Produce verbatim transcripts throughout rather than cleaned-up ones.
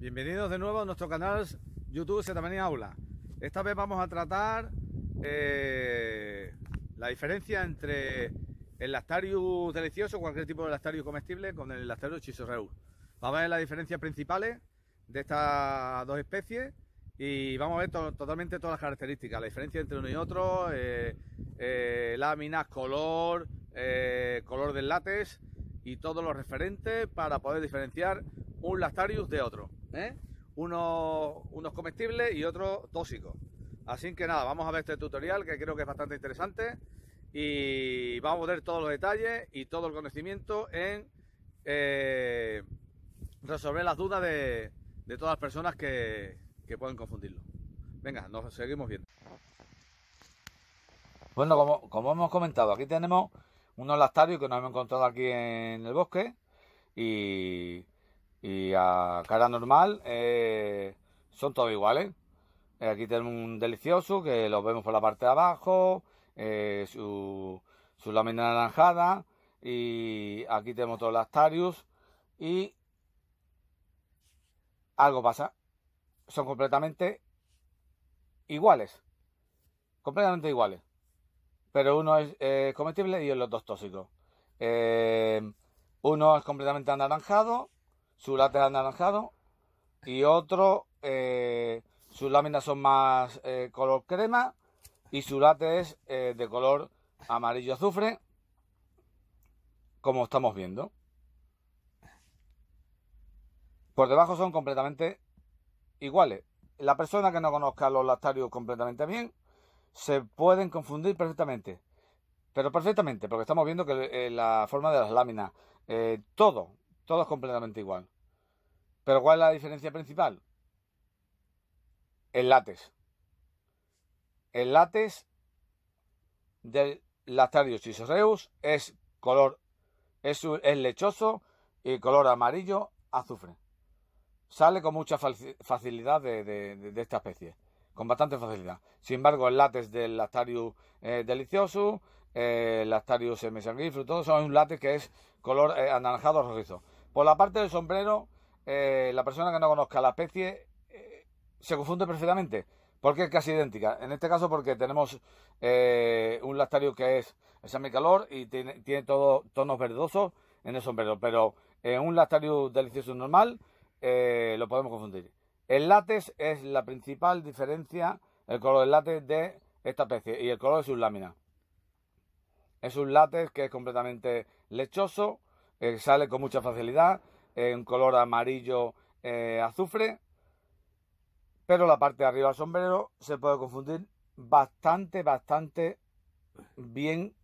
Bienvenidos de nuevo a nuestro canal YouTube Zetamanía Aula. Esta vez vamos a tratar eh, la diferencia entre el Lactarius delicioso, cualquier tipo de Lactarius comestible, con el Lactarius chrysorrheus. Vamos a ver las diferencias principales de estas dos especies y vamos a ver to totalmente todas las características, la diferencia entre uno y otro, eh, eh, láminas, color, eh, color del látex y todo lo referente para poder diferenciar un Lactarius de otro, ¿eh? Uno, unos comestibles y otros tóxicos. Así que nada, vamos a ver este tutorial que creo que es bastante interesante y vamos a ver todos los detalles y todo el conocimiento en eh, resolver las dudas de, de todas las personas que, que pueden confundirlo. Venga, nos seguimos viendo. Bueno, como, como hemos comentado, aquí tenemos unos Lactarius que nos hemos encontrado aquí en el bosque y... y a cara normal eh, son todos iguales. Eh, aquí tenemos un delicioso que los vemos por la parte de abajo, eh, su, su lámina anaranjada, y aquí tenemos otros Lactarius y algo pasa, son completamente iguales, completamente iguales, pero uno es eh, comestible y los dos tóxicos. Eh, uno es completamente anaranjado, su látex anaranjado, y otro, eh, sus láminas son más eh, color crema y su látex es eh, de color amarillo azufre, como estamos viendo. Por debajo son completamente iguales. La persona que no conozca los Lactarius completamente bien, se pueden confundir perfectamente, pero perfectamente, porque estamos viendo que eh, la forma de las láminas, eh, todo, todo es completamente igual. Pero ¿cuál es la diferencia principal? El látex. El látex del Lactarius chrysorrheus es color, es, es lechoso y color amarillo azufre. Sale con mucha facilidad de, de, de esta especie, con bastante facilidad. Sin embargo, el látex del Lactarius eh, deliciosus, eh, Lactarius semicirculifero, todo eso es un látex que es color eh, anaranjado rojizo. Por la parte del sombrero, eh, la persona que no conozca la especie eh, se confunde perfectamente, porque es casi idéntica. En este caso porque tenemos eh, un Lactarius que es semicalor y tiene, tiene todos tonos verdosos en el sombrero, pero en eh, un Lactarius delicioso normal eh, lo podemos confundir. El látex es la principal diferencia, el color del látex de esta especie y el color de sus láminas. Es un látex que es completamente lechoso, eh, sale con mucha facilidad, eh, un color amarillo eh, azufre, pero la parte de arriba del sombrero se puede confundir bastante, bastante bien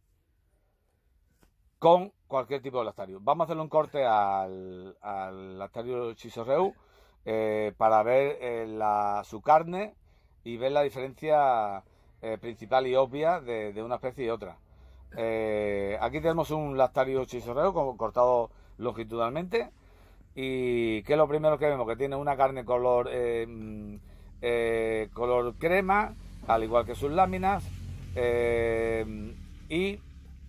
con cualquier tipo de Lactarius. Vamos a hacerle un corte al, al Lactarius chrysorrheus eh, para ver eh, la, su carne y ver la diferencia eh, principal y obvia de, de una especie y otra. Eh, aquí tenemos un Lactarius chrysorrheus cortado longitudinalmente y que es lo primero que vemos, que tiene una carne color eh, eh, color crema, al igual que sus láminas, eh, y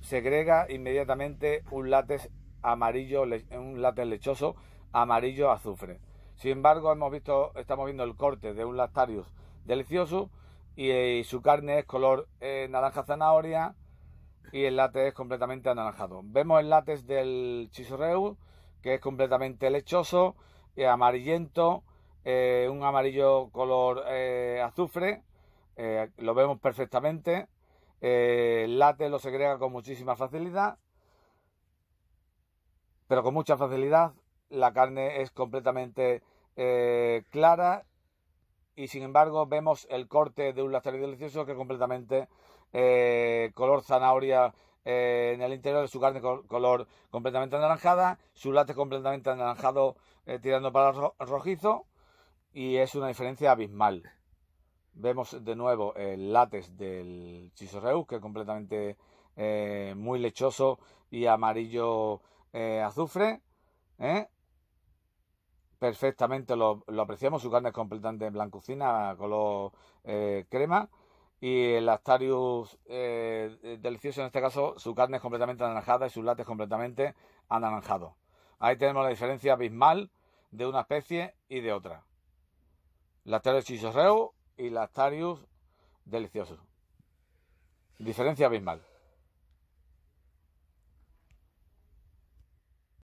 segrega inmediatamente un látex amarillo, un látex lechoso amarillo azufre. Sin embargo, hemos visto, estamos viendo el corte de un Lactarius delicioso y, y su carne es color eh, naranja zanahoria y el látex es completamente anaranjado. Vemos el látex del chrysorrheus, que es completamente lechoso, amarillento, eh, un amarillo color eh, azufre, eh, lo vemos perfectamente. Eh, el látex lo segrega con muchísima facilidad, pero con mucha facilidad. La carne es completamente eh, clara y sin embargo vemos el corte de un Lactarius delicioso que es completamente Eh, color zanahoria eh, en el interior de su carne, col color completamente anaranjada, su látex completamente anaranjado eh, tirando para ro rojizo, y es una diferencia abismal. Vemos de nuevo el látex del chrysorrheus, que es completamente eh, muy lechoso y amarillo eh, azufre, ¿eh? Perfectamente lo, lo apreciamos, su carne es completamente blancucina, color eh, crema. Y el Lactarius eh, delicioso, en este caso, su carne es completamente anaranjada y su látex completamente anaranjado. Ahí tenemos la diferencia abismal de una especie y de otra. Lactarius chrysorrheus y Lactarius deliciosus. Diferencia abismal.